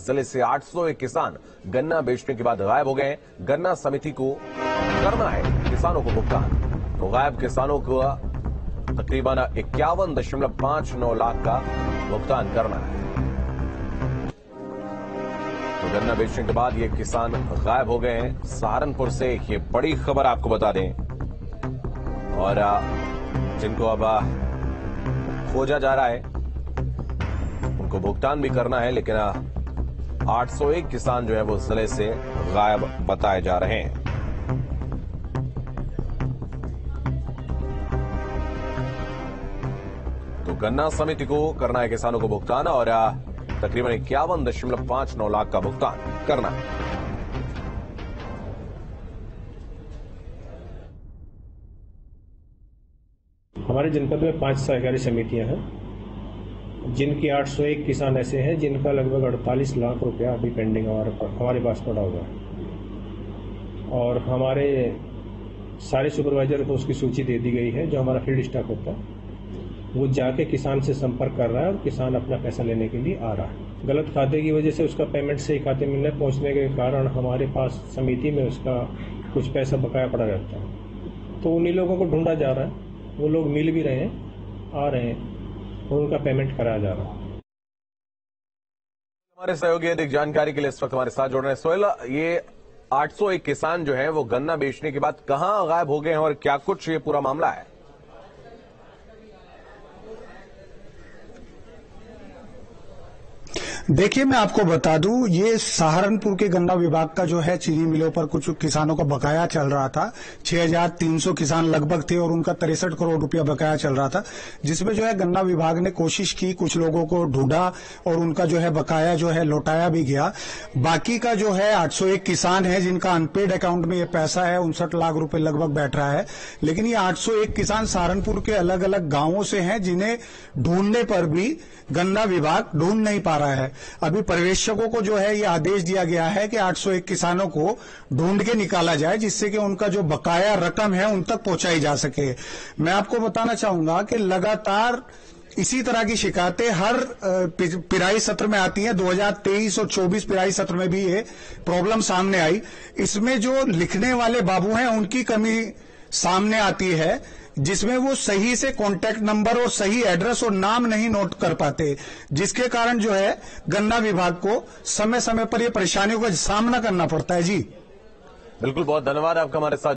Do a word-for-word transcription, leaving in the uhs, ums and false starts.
जिले से आठ सौ एक किसान गन्ना बेचने के बाद गायब हो गए। गन्ना समिति को करना है किसानों को भुगतान। तो गायब किसानों को तकरीबन इक्यावन दशमलव पांच नौ लाख का भुगतान करना है। तो गन्ना बेचने के बाद ये किसान गायब हो गए हैं। सहारनपुर से ये बड़ी खबर आपको बता दें, और जिनको अब खोजा जा रहा है उनको भुगतान भी करना है, लेकिन आठ सौ एक किसान जो है वो जिले से गायब बताए जा रहे हैं। तो गन्ना समिति को करना है किसानों को भुगतान, और तकरीबन इक्यावन दशमलव पांच नौ लाख का भुगतान करना है। हमारे जनपद में पांच सहकारी समितियां हैं, जिनके आठ सौ एक किसान ऐसे हैं जिनका लगभग अड़तालीस लाख रुपया अभी पेंडिंग हमारे हमारे पास पड़ा हुआ है, और हमारे सारे सुपरवाइजर को उसकी सूची दे दी गई है। जो हमारा फील्ड स्टाफ होता है वो जाके किसान से संपर्क कर रहा है और किसान अपना पैसा लेने के लिए आ रहा है। गलत खाते की वजह से उसका पेमेंट सही खाते में न पहुँचने के कारण हमारे पास समिति में उसका कुछ पैसा बकाया पड़ा रहता है, तो उन्हीं लोगों को ढूंढा जा रहा है। वो लोग मिल भी रहे हैं, आ रहे हैं, उनका पेमेंट कराया जा रहा है। हमारे सहयोगी अधिक जानकारी के लिए इस वक्त हमारे साथ जुड़ रहे हैं। सोहेल, ये आठ सौ एक किसान जो है वो गन्ना बेचने के बाद कहां गायब हो गए हैं और क्या कुछ ये पूरा मामला है? देखिए, मैं आपको बता दूं, ये सहारनपुर के गन्ना विभाग का जो है चीनी मिलों पर कुछ किसानों का बकाया चल रहा था। छह हजार तीन सौ किसान लगभग थे और उनका तिरसठ करोड़ रुपया बकाया चल रहा था, जिसमें जो है गन्ना विभाग ने कोशिश की, कुछ लोगों को ढूंढा और उनका जो है बकाया जो है लौटाया भी गया। बाकी का जो है आठ सौ एक किसान है जिनका अनपेड अकाउंट में ये पैसा है, उनसठ लाख रूपये लगभग बैठ रहा है। लेकिन ये आठ सौ एक किसान सहारनपुर के अलग अलग गांवों से है, जिन्हें ढूंढने पर भी गन्ना विभाग ढूंढ नहीं पा रहा है। अभी पर्यवेक्षकों को जो है ये आदेश दिया गया है कि आठ सौ एक किसानों को ढूंढ के निकाला जाए, जिससे कि उनका जो बकाया रकम है उन तक पहुंचाई जा सके। मैं आपको बताना चाहूंगा कि लगातार इसी तरह की शिकायतें हर पिराई सत्र में आती हैं। दो हजार तेईस और चौबीस पिराई सत्र में भी ये प्रॉब्लम सामने आई। इसमें जो लिखने वाले बाबू हैं उनकी कमी सामने आती है, जिसमें वो सही से कॉन्टैक्ट नंबर और सही एड्रेस और नाम नहीं नोट कर पाते, जिसके कारण जो है गन्ना विभाग को समय समय पर ये परेशानियों का सामना करना पड़ता है। जी बिल्कुल, बहुत धन्यवाद आपका हमारे साथ।